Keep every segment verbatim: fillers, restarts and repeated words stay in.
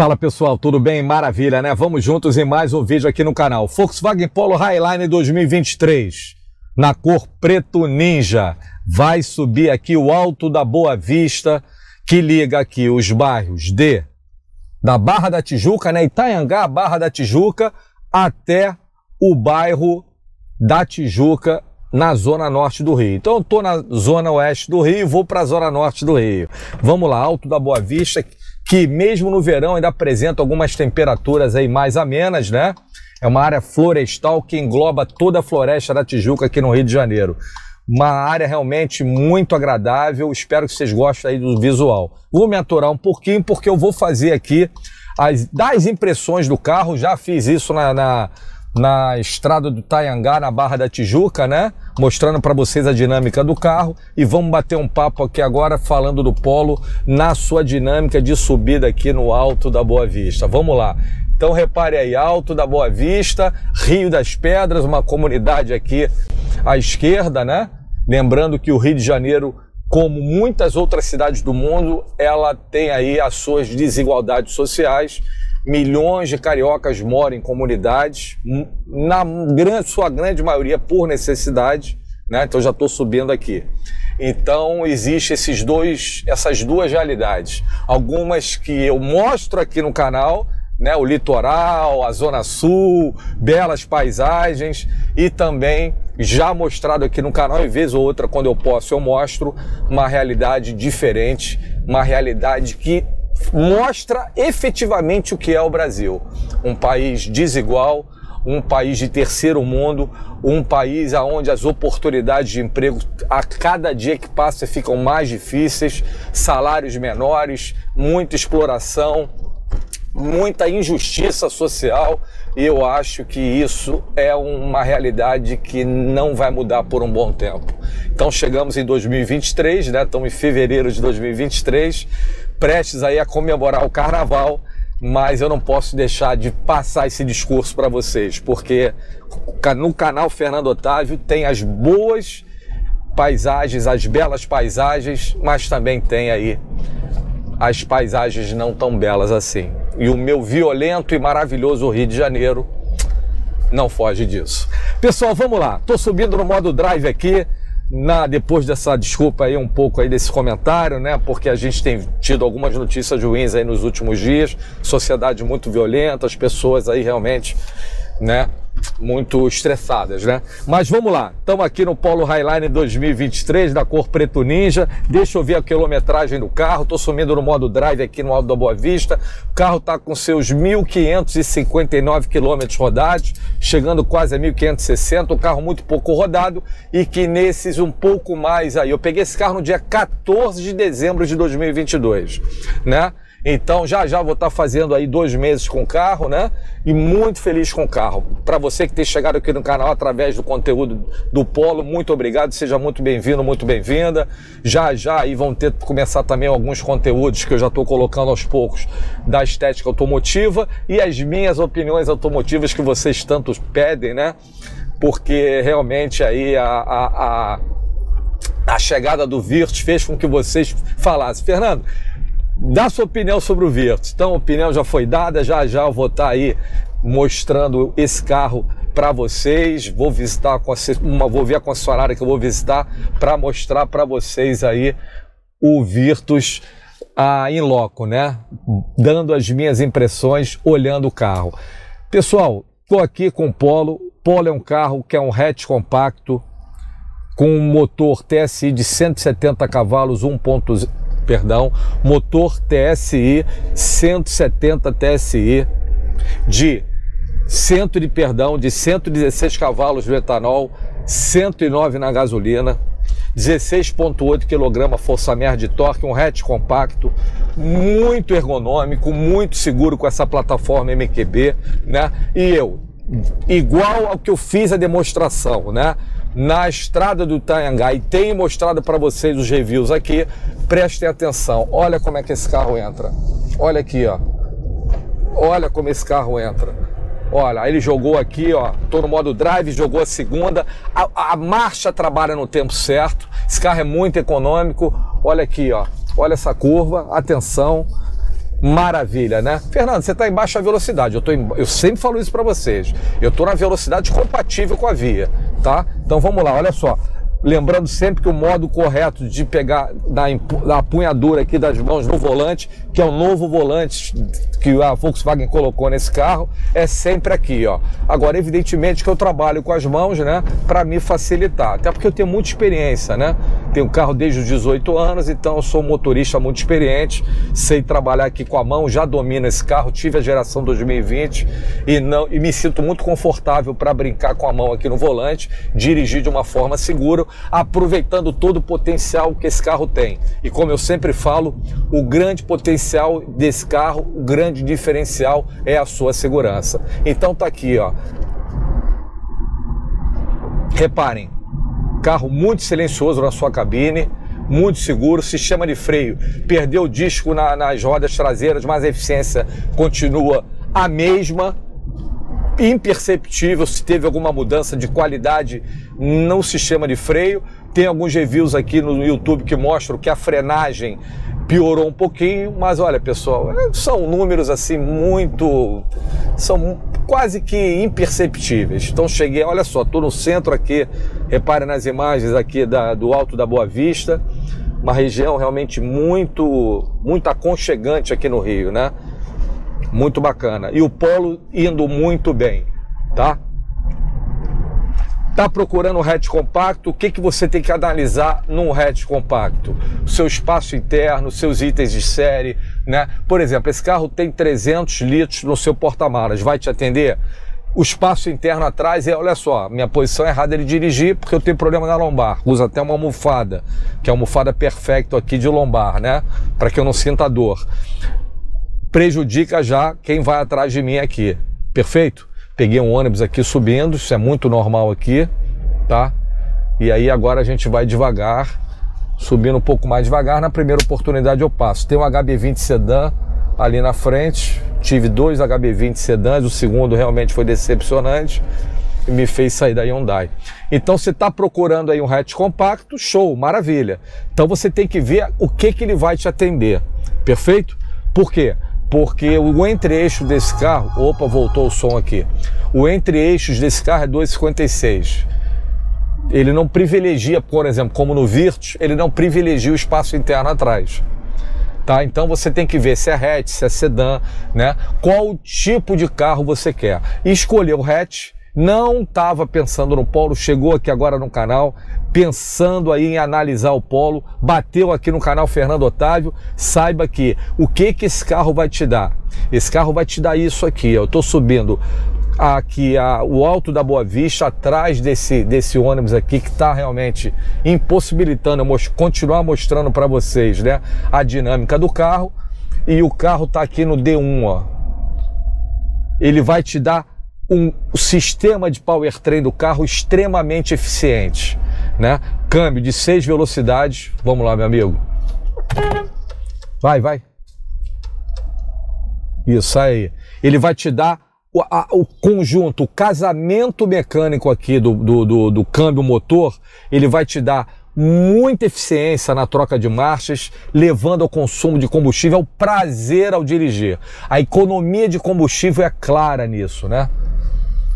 Fala pessoal, tudo bem? Maravilha, né? Vamos juntos em mais um vídeo aqui no canal. Volkswagen Polo Highline dois mil e vinte e três, na cor Preto Ninja. Vai subir aqui o Alto da Boa Vista, que liga aqui os bairros de da Barra da Tijuca, né? Itaiangá, Barra da Tijuca, até o bairro da Tijuca, na zona norte do Rio. Então eu tô na zona oeste do Rio, vou para a zona norte do Rio. Vamos lá, Alto da Boa Vista, que mesmo no verão ainda apresenta algumas temperaturas aí mais amenas, né? É uma área florestal que engloba toda a Floresta da Tijuca aqui no Rio de Janeiro. Uma área realmente muito agradável, espero que vocês gostem aí do visual. Vou me aturar um pouquinho porque eu vou fazer aqui as das impressões do carro, já fiz isso na... na na estrada do Itaiangá, na Barra da Tijuca, né? Mostrando para vocês a dinâmica do carro, e vamos bater um papo aqui agora falando do Polo na sua dinâmica de subida aqui no Alto da Boa Vista. Vamos lá. Então repare aí, Alto da Boa Vista, Rio das Pedras, uma comunidade aqui à esquerda, né? Lembrando que o Rio de Janeiro, como muitas outras cidades do mundo, ela tem aí as suas desigualdades sociais. Milhões de cariocas moram em comunidades, na grande, sua grande maioria por necessidade, né? Então já estou subindo aqui. Então existe esses dois, essas duas realidades. Algumas que eu mostro aqui no canal, né? O litoral, a zona sul, belas paisagens, e também já mostrado aqui no canal, em vez ou outra, quando eu posso, eu mostro uma realidade diferente, uma realidade que mostra efetivamente o que é o Brasil, um país desigual, um país de terceiro mundo, um país onde as oportunidades de emprego a cada dia que passa ficam mais difíceis, salários menores, muita exploração, muita injustiça social, e eu acho que isso é uma realidade que não vai mudar por um bom tempo. Então chegamos em dois mil e vinte e três, né? Estamos em fevereiro de dois mil e vinte e três, prestes aí a comemorar o carnaval, mas eu não posso deixar de passar esse discurso para vocês, porque no canal Fernando Otávio tem as boas paisagens, as belas paisagens, mas também tem aí as paisagens não tão belas assim. E o meu violento e maravilhoso Rio de Janeiro não foge disso. Pessoal, vamos lá. Estou subindo no modo drive aqui. Na, depois dessa desculpa aí, um pouco aí desse comentário, né? Porque a gente tem tido algumas notícias ruins aí nos últimos dias. Sociedade muito violenta, as pessoas aí realmente, né? Muito estressadas, né? Mas vamos lá, estamos aqui no Polo Highline dois mil e vinte e três, da cor Preto Ninja. Deixa eu ver a quilometragem do carro. Estou sumindo no modo drive aqui no Alto da Boa Vista. O carro está com seus mil quinhentos e cinquenta e nove quilômetros rodados, chegando quase a mil quinhentos e sessenta. Um carro muito pouco rodado e que nesses um pouco mais aí. Eu peguei esse carro no dia quatorze de dezembro de dois mil e vinte e dois, né? Então já já vou estar fazendo aí dois meses com o carro, né? E muito feliz com o carro. Para você que tem chegado aqui no canal através do conteúdo do Polo, muito obrigado, seja muito bem-vindo, muito bem-vinda. Já já aí vão ter que começar também alguns conteúdos que eu já estou colocando aos poucos da estética automotiva e as minhas opiniões automotivas que vocês tanto pedem, né? Porque realmente aí a... a, a, a chegada do Virtus fez com que vocês falassem, Fernando, dá sua opinião sobre o Virtus. Então a opinião já foi dada, já já eu vou estar aí mostrando esse carro para vocês. Vou visitar, uma, vou ver a concessionária que eu vou visitar para mostrar para vocês aí o Virtus em loco, né? Dando as minhas impressões, olhando o carro. Pessoal, estou aqui com o Polo. Polo é um carro que é um hatch compacto com um motor T S I de cento e setenta cavalos, um ponto zero. Perdão, motor T S I, cento e setenta T S I, de, cento de, perdão, de cento e dezesseis cavalos no etanol, cento e nove na gasolina, dezesseis vírgula oito kg força-média de torque, um hatch compacto, muito ergonômico, muito seguro com essa plataforma M Q B, né? E eu, igual ao que eu fiz a demonstração, né? Na estrada do Itaiangá, e tenho mostrado para vocês os reviews aqui, prestem atenção, olha como é que esse carro entra, olha aqui, ó, olha como esse carro entra, olha, ele jogou aqui, ó, tô no modo drive, jogou a segunda, a, a marcha trabalha no tempo certo, esse carro é muito econômico, olha aqui, ó, olha essa curva, atenção, maravilha, né? Fernando, você está em baixa velocidade. Eu, tô em... eu sempre falo isso para vocês. Eu estou na velocidade compatível com a via, tá? Então vamos lá, olha só. Lembrando sempre que o modo correto de pegar da, empu... da apunhadura aqui das mãos no volante, que é o novo volante que a Volkswagen colocou nesse carro, é sempre aqui, ó. Agora, evidentemente que eu trabalho com as mãos, né, para me facilitar. Até porque eu tenho muita experiência, né? Tenho carro desde os dezoito anos, então eu sou um motorista muito experiente, sei trabalhar aqui com a mão, já domino esse carro, tive a geração dois mil e vinte e, não, e me sinto muito confortável para brincar com a mão aqui no volante, dirigir de uma forma segura, aproveitando todo o potencial que esse carro tem. E como eu sempre falo, o grande potencial desse carro, o grande diferencial é a sua segurança. Então tá aqui, ó. Reparem. Carro muito silencioso na sua cabine, muito seguro, sistema de freio, perdeu o disco na, nas rodas traseiras, mas a eficiência continua a mesma, imperceptível se teve alguma mudança de qualidade no sistema de freio. Tem alguns reviews aqui no YouTube que mostram que a frenagem piorou um pouquinho, mas olha pessoal, são números assim muito... são quase que imperceptíveis. Então cheguei, olha só, estou no centro aqui, reparem nas imagens aqui da, do Alto da Boa Vista, uma região realmente muito, muito aconchegante aqui no Rio, né? Muito bacana. E o Polo indo muito bem, tá? Tá procurando um hatch compacto? O que, que você tem que analisar num hatch compacto? O seu espaço interno, seus itens de série, né? Por exemplo, esse carro tem trezentos litros no seu porta-malas, vai te atender? O espaço interno atrás é, olha só, minha posição é errada de dirigir porque eu tenho problema na lombar. Usa até uma almofada, que é a almofada perfeito aqui de lombar, né? Para que eu não sinta dor. Prejudica já quem vai atrás de mim aqui, perfeito? Peguei um ônibus aqui subindo, isso é muito normal aqui, tá? E aí agora a gente vai devagar, subindo um pouco mais devagar, na primeira oportunidade eu passo. Tem um H B vinte sedã ali na frente, tive dois H B vinte sedãs, o segundo realmente foi decepcionante, e me fez sair da Hyundai. Então você está procurando aí um hatch compacto, show, maravilha. Então você tem que ver o que, que ele vai te atender, perfeito? Por quê? Porque o entre-eixo desse carro... Opa, voltou o som aqui. O entre-eixos desse carro é dois cinquenta e seis. Ele não privilegia, por exemplo, como no Virtus, ele não privilegia o espaço interno atrás. Tá? Então você tem que ver se é hatch, se é sedã, né? Qual tipo de carro você quer. Escolher o hatch, não estava pensando no Polo, chegou aqui agora no canal, pensando aí em analisar o Polo, bateu aqui no canal Fernando Otávio, saiba que o que que esse carro vai te dar? Esse carro vai te dar isso aqui, eu estou subindo aqui a, o Alto da Boa Vista, atrás desse, desse ônibus aqui, que está realmente impossibilitando eu mos- continuar mostrando para vocês, né, a dinâmica do carro, e o carro está aqui no D um, ó. Ele vai te dar um sistema de powertrain do carro extremamente eficiente, né? Câmbio de seis velocidades, vamos lá meu amigo, vai, vai, isso aí, ele vai te dar o, a, o conjunto, o casamento mecânico aqui do, do, do, do câmbio motor, ele vai te dar muita eficiência na troca de marchas, levando ao consumo de combustível, ao prazer ao dirigir. A economia de combustível é clara nisso, né?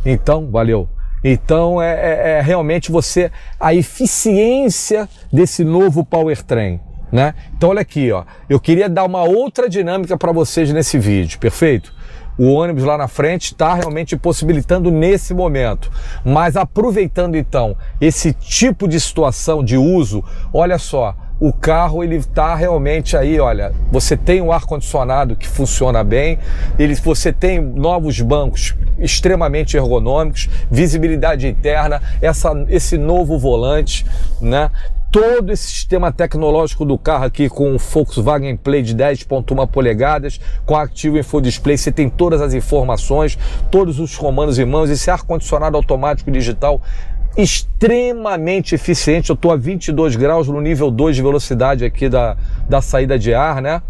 Então, valeu. Então, é, é, é realmente você... a eficiência desse novo powertrain, né? Então, olha aqui, ó. Eu queria dar uma outra dinâmica para vocês nesse vídeo, perfeito? O ônibus lá na frente está realmente possibilitando nesse momento. Mas aproveitando, então, esse tipo de situação de uso, olha só, o carro ele está realmente aí, olha, você tem o ar-condicionado que funciona bem, ele, você tem novos bancos extremamente ergonômicos, visibilidade interna, essa, esse novo volante, né? Todo esse sistema tecnológico do carro aqui com o Volkswagen Play de dez vírgula um polegadas, com Active Info Display, você tem todas as informações, todos os comandos em mãos, esse ar-condicionado automático digital extremamente eficiente. Eu estou a vinte e dois graus no nível dois de velocidade aqui da, da saída de ar, né?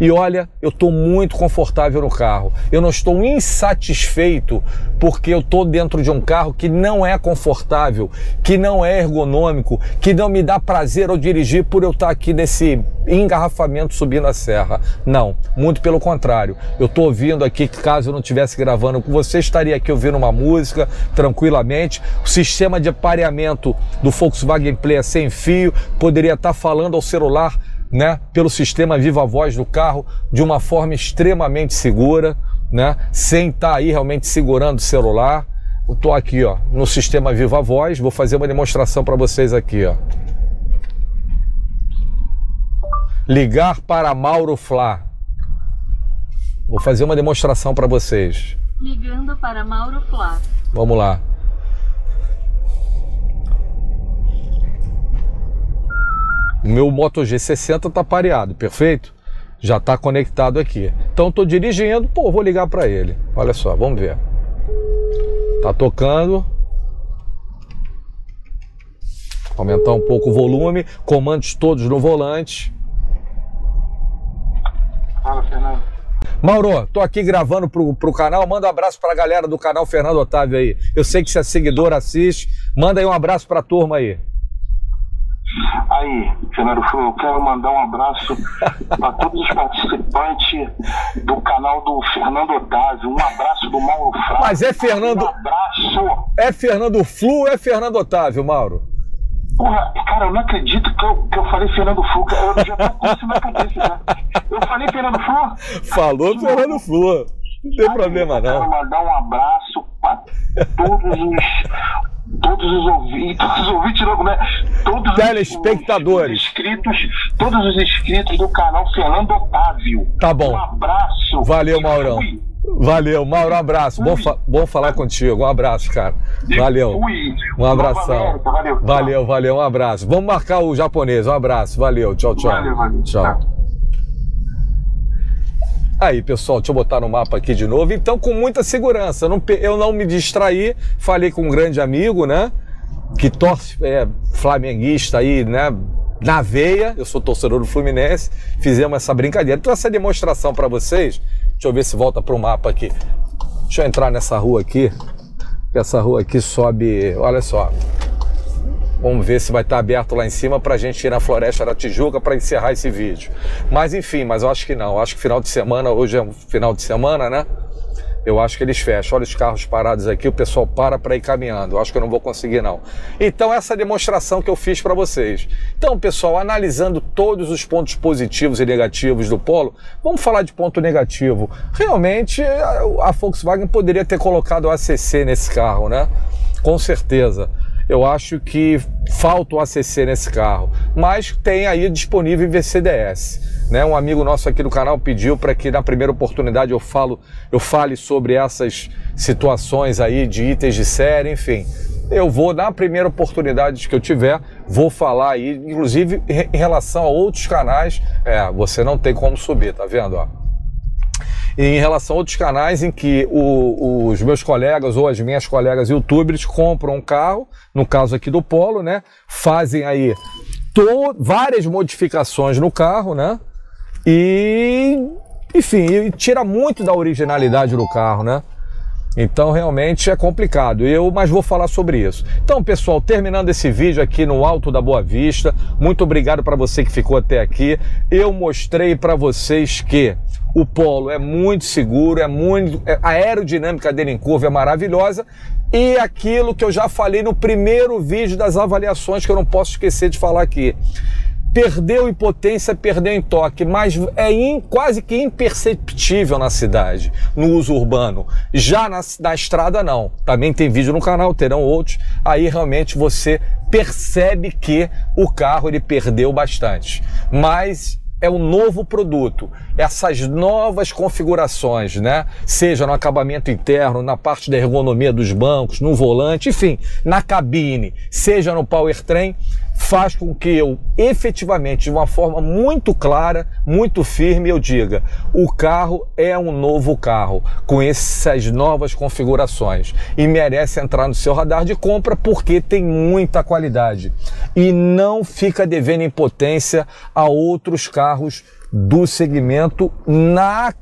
E olha, eu estou muito confortável no carro. Eu não estou insatisfeito porque eu estou dentro de um carro que não é confortável, que não é ergonômico, que não me dá prazer ao dirigir por eu estar aqui nesse engarrafamento subindo a serra. Não, muito pelo contrário. Eu estou ouvindo aqui, caso eu não estivesse gravando com você, estaria aqui ouvindo uma música tranquilamente. O sistema de apareamento do Volkswagen Play é sem fio, poderia estar falando ao celular, né, pelo sistema Viva Voz do carro, de uma forma extremamente segura, né, sem estar aí realmente segurando o celular. Eu tô aqui, ó, no sistema Viva Voz, vou fazer uma demonstração para vocês aqui, ó. Ligar para Mauro Flá. Vou fazer uma demonstração para vocês. Ligando para Mauro Flá. Vamos lá. O meu Moto G sessenta tá pareado, perfeito? Já tá conectado aqui. Então tô dirigindo, pô, vou ligar para ele. Olha só, vamos ver. Tá tocando. Aumentar um pouco o volume. Comandos todos no volante. Fala, Fernando. Mauro, tô aqui gravando pro, pro canal. Manda um abraço pra galera do canal Fernando Otávio aí. Eu sei que você é seguidor, assiste. Manda aí um abraço pra turma aí. Aí, Fernando, eu quero mandar um abraço para todos os participantes do canal do Fernando Otávio. Um abraço do Mauro Flá. Mas é Fernando... Um abraço! É Fernando Flu, é Fernando Otávio, Mauro? Porra, cara, eu não acredito que eu, que eu falei Fernando Flu. Eu já tô com isso na cabeça, né? Eu falei Fernando Flu? Falou Fernando Flu. Não tem aí, problema, não. Eu quero mandar um abraço para todos os... Todos os ouvintes, todos os ouvintes, não, né? Todos telespectadores, os inscritos, todos os inscritos do canal Fernando Otávio. Tá bom. Um abraço. Valeu, Maurão. Fui. Valeu, Mauro, um abraço. Bom, fa bom falar contigo. Um abraço, cara. Valeu. Um abração. Valeu, valeu, um abraço. Vamos marcar o japonês. Um abraço. Valeu, tchau, tchau. Valeu, valeu. Tchau. Aí, pessoal, deixa eu botar no mapa aqui de novo. Então, com muita segurança, não, eu não me distraí, falei com um grande amigo, né, que torce, é flamenguista aí, né, na veia, eu sou torcedor do Fluminense, fizemos essa brincadeira. Então, essa demonstração para vocês, deixa eu ver se volta para o mapa aqui. Deixa eu entrar nessa rua aqui, essa rua aqui sobe, olha só. Vamos ver se vai estar aberto lá em cima para a gente ir na Floresta da Tijuca para encerrar esse vídeo. Mas enfim, mas eu acho que não. Eu acho que final de semana, hoje é um final de semana, né? Eu acho que eles fecham. Olha os carros parados aqui, o pessoal para para ir caminhando. Eu acho que eu não vou conseguir, não. Então, essa demonstração que eu fiz para vocês. Então, pessoal, analisando todos os pontos positivos e negativos do Polo, vamos falar de ponto negativo. Realmente, a Volkswagen poderia ter colocado o A C C nesse carro, né? Com certeza. Eu acho que falta o A C C nesse carro, mas tem aí disponível em V C D S, né? Um amigo nosso aqui do canal pediu para que na primeira oportunidade eu, falo, eu fale sobre essas situações aí de itens de série, enfim. Eu vou, na primeira oportunidade que eu tiver, vou falar aí, inclusive em relação a outros canais. É, você não tem como subir, tá vendo, ó? Em relação a outros canais em que o, os meus colegas ou as minhas colegas youtubers compram um carro, no caso aqui do Polo, né? Fazem aí to, várias modificações no carro, né? E, enfim, e tira muito da originalidade do carro, né? Então, realmente é complicado, eu, mas vou falar sobre isso. Então, pessoal, terminando esse vídeo aqui no Alto da Boa Vista, muito obrigado para você que ficou até aqui. Eu mostrei para vocês que o Polo é muito seguro, é muito, a aerodinâmica dele em curva é maravilhosa. E aquilo que eu já falei no primeiro vídeo das avaliações, que eu não posso esquecer de falar aqui. Perdeu em potência, perdeu em toque, mas é in, quase que imperceptível na cidade, no uso urbano. Já na, na estrada, não. Também tem vídeo no canal, terão outros. Aí, realmente, você percebe que o carro ele perdeu bastante. Mas é um novo produto. Essas novas configurações, né? Seja no acabamento interno, na parte da ergonomia dos bancos, no volante, enfim, na cabine, seja no powertrain, faz com que eu efetivamente, de uma forma muito clara, muito firme, eu diga: o carro é um novo carro, com essas novas configurações, e merece entrar no seu radar de compra porque tem muita qualidade e não fica devendo em potência a outros carros do segmento na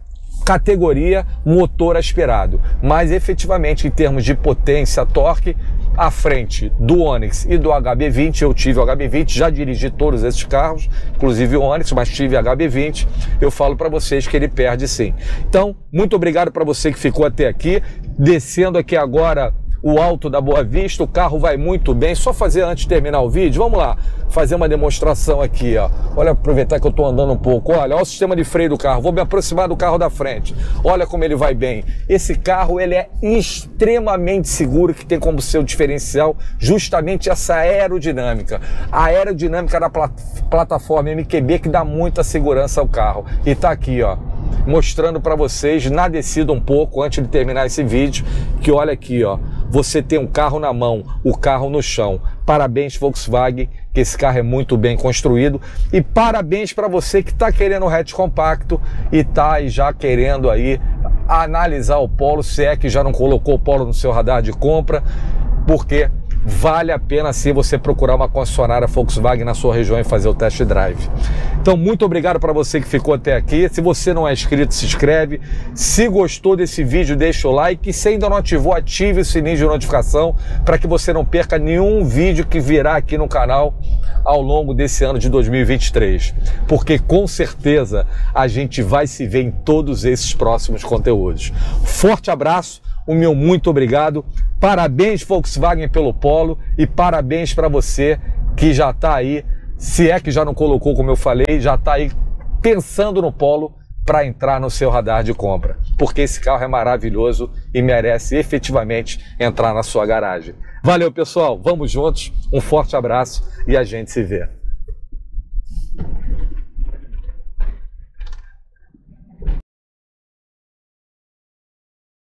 categoria motor aspirado, mas efetivamente em termos de potência, torque, à frente do Onix e do H B vinte, eu tive o H B vinte, já dirigi todos esses carros, inclusive o Onix, mas tive H B vinte, eu falo para vocês que ele perde sim. Então, muito obrigado para você que ficou até aqui, descendo aqui agora o Alto da Boa Vista, o carro vai muito bem, só fazer antes de terminar o vídeo, vamos lá, fazer uma demonstração aqui, ó. Olha, aproveitar que eu tô andando um pouco, olha, olha o sistema de freio do carro, vou me aproximar do carro da frente, olha como ele vai bem, esse carro ele é extremamente seguro, que tem como seu diferencial justamente essa aerodinâmica, a aerodinâmica da plat plataforma M Q B que dá muita segurança ao carro, e tá aqui, ó, mostrando para vocês, na descida um pouco, antes de terminar esse vídeo, que olha aqui, ó, você tem um carro na mão, o carro no chão. Parabéns, Volkswagen, que esse carro é muito bem construído. E parabéns para você que está querendo o hatch compacto e está aí já querendo aí analisar o Polo, se é que já não colocou o Polo no seu radar de compra, porque vale a pena sim você procurar uma concessionária Volkswagen na sua região e fazer o test drive. Então, muito obrigado para você que ficou até aqui. Se você não é inscrito, se inscreve. Se gostou desse vídeo, deixa o like. E se ainda não ativou, ative o sininho de notificação para que você não perca nenhum vídeo que virá aqui no canal ao longo desse ano de dois mil e vinte e três. Porque com certeza a gente vai se ver em todos esses próximos conteúdos. Forte abraço, o meu muito obrigado. Parabéns, Volkswagen, pelo Polo, e parabéns para você que já está aí, se é que já não colocou, como eu falei, já está aí pensando no Polo para entrar no seu radar de compra, porque esse carro é maravilhoso e merece efetivamente entrar na sua garagem. Valeu, pessoal, vamos juntos, um forte abraço e a gente se vê.